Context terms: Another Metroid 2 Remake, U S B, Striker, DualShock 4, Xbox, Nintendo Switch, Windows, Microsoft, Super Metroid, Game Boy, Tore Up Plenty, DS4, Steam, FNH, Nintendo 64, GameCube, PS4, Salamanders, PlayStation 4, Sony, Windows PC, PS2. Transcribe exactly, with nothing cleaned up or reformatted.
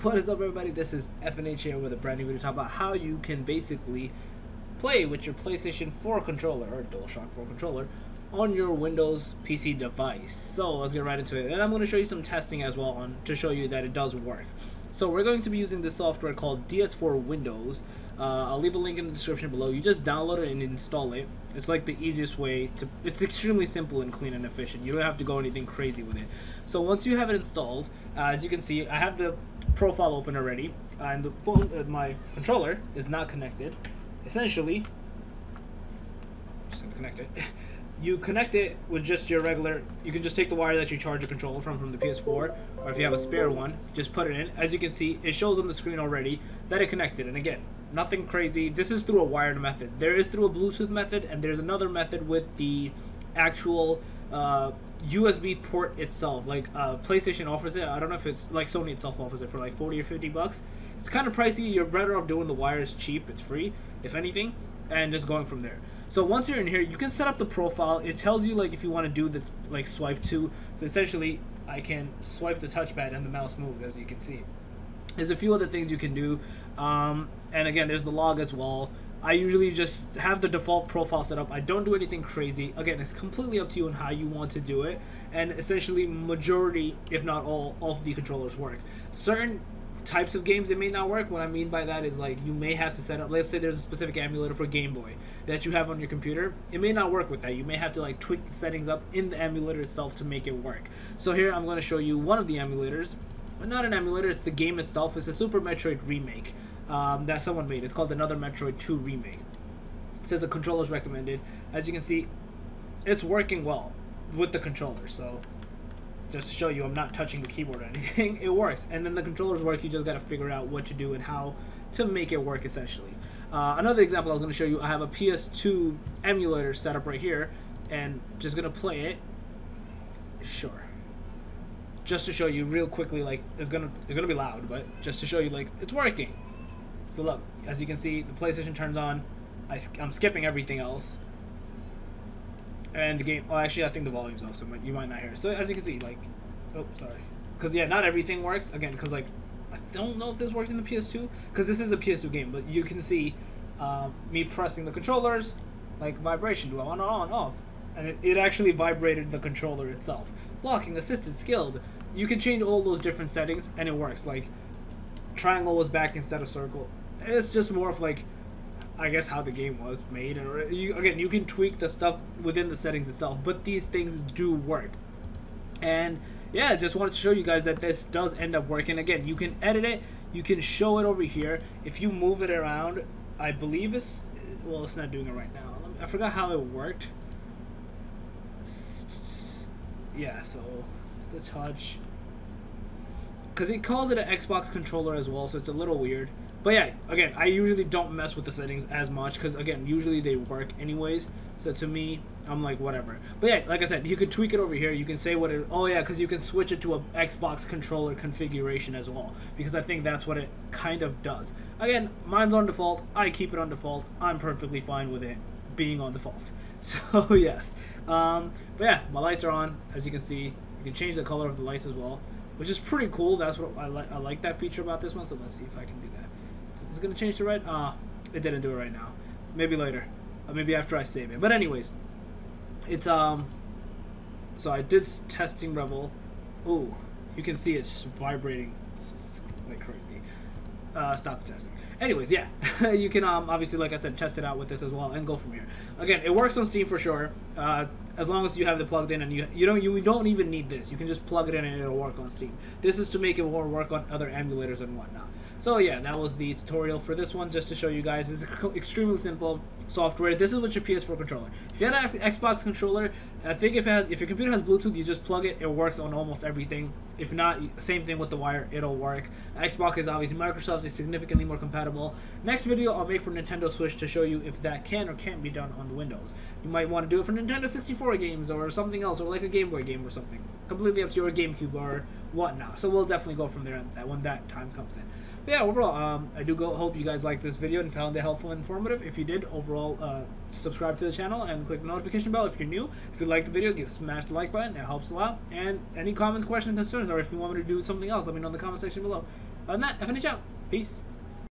What is up, everybody? This is F N H here with a brand new video to talk about how you can basically play with your PlayStation four controller or DualShock four controller on your Windows P C device. So let's get right into it, and I'm going to show you some testing as well on to show you that it does work. So we're going to be using this software called D S four Windows. Uh, I'll leave a link in the description below. You just download it and install it. It's like the easiest way to. It's extremely simple and clean and efficient. You don't have to go anything crazy with it. So once you have it installed, uh, as you can see, I have the profile open already, uh, and the phone, uh, my controller is not connected. Essentially, I'm just gonna connect it. You connect it with just your regular. You can just take the wire that you charge your controller from from the P S four, or if you have a spare one, just put it in. As you can see, it shows on the screen already that it connected. And again, nothing crazy. This is through a wired method. There is through a Bluetooth method, and there's another method with the actual uh, U S B port itself. Like uh, PlayStation offers it. I don't know if it's like Sony itself offers it for like forty or fifty bucks. It's kind of pricey. You're better off doing the wires cheap. It's free, if anything, and just going from there. So once you're in here, you can set up the profile. It tells you like if you want to do the like swipe to. So essentially, I can swipe the touchpad and the mouse moves, as you can see. There's a few other things you can do, um, and again, there's the log as well. I usually just have the default profile set up. I don't do anything crazy. Again, it's completely up to you on how you want to do it, and essentially majority, if not all, of the controllers work. Certain types of games it may not work. What I mean by that is like you may have to set up, let's say there's a specific emulator for Game Boy that you have on your computer. It may not work with that. You may have to like tweak the settings up in the emulator itself to make it work. So here I'm going to show you one of the emulators. Not an emulator, it's the game itself. It's a Super Metroid remake um, that someone made. It's called Another Metroid two Remake. It says a controller's recommended. As you can see, it's working well with the controller. So just to show you, I'm not touching the keyboard or anything. It works. And then the controllers work. You just got to figure out what to do and how to make it work, essentially. Uh, another example I was going to show you, I have a P S two emulator set up right here. And just going to play it. Sure. Just to show you real quickly, like it's gonna it's gonna be loud, but just to show you like it's working. So look, as you can see, the PlayStation turns on. I, I'm skipping everything else, and the game. Oh, actually, I think the volume's off, so you might not hear. So as you can see, like, oh sorry, because yeah, not everything works again. Because like, I don't know if this worked in the P S two, because this is a P S two game, but you can see uh, me pressing the controllers, like vibration. Do I want on and off? And it, it actually vibrated the controller itself. Blocking, assisted, skilled. You can change all those different settings and it works. Like triangle was back instead of circle. It's just more of like, I guess, how the game was made. Or you, again, you can tweak the stuff within the settings itself, but these things do work. And yeah, just wanted to show you guys that this does end up working. Again, you can edit it. You can show it over here. If you move it around, I believe it's, well, it's not doing it right now. I forgot how it worked. Yeah, so it's the touch, because it calls it an Xbox controller as well, so it's a little weird. But yeah, again, I usually don't mess with the settings as much, because again, usually they work anyways. So to me, I'm like whatever. But yeah, like I said, you can tweak it over here. You can say what it. Oh yeah, because you can switch it to a Xbox controller configuration as well, because I think that's what it kind of does. Again, mine's on default. I keep it on default. I'm perfectly fine with it being on default. So yes, um, but yeah, my lights are on. As you can see, you can change the color of the lights as well, which is pretty cool. That's what I like. I like that feature about this one. So let's see if I can do that. It's gonna change the red. Ah, uh, it didn't do it right now. Maybe later, or maybe after I save it. But anyways, it's um. So I did testing Rebel. Ooh, you can see it's vibrating like crazy. Uh, stop the testing. Anyways, yeah, you can um, obviously, like I said, test it out with this as well and go from here. Again, it works on Steam for sure, uh, as long as you have it plugged in, and you you don't you don't even need this. You can just plug it in and it'll work on Steam. This is to make it more work on other emulators and whatnot. So yeah, that was the tutorial for this one, just to show you guys. This is extremely simple software. This is with your P S four controller. If you had an Xbox controller, I think if it has, if your computer has Bluetooth, you just plug it. It works on almost everything. If not, same thing with the wire. It'll work. Xbox is obviously Microsoft. Is significantly more compatible. Next video I'll make for Nintendo Switch to show you if that can or can't be done on Windows. You might want to do it for Nintendo sixty-four games or something else, or like a Game Boy game or something. Completely up to your GameCube or whatnot. So we'll definitely go from there on that when that time comes in. But yeah, overall, um, I do go hope you guys liked this video and found it helpful and informative. If you did, overall, uh, subscribe to the channel and click the notification bell if you're new. If you liked the video, give, smash the like button. It helps a lot. And any comments, questions, concerns, or if you want me to do something else, let me know in the comment section below. Other than that, F N H out. Peace.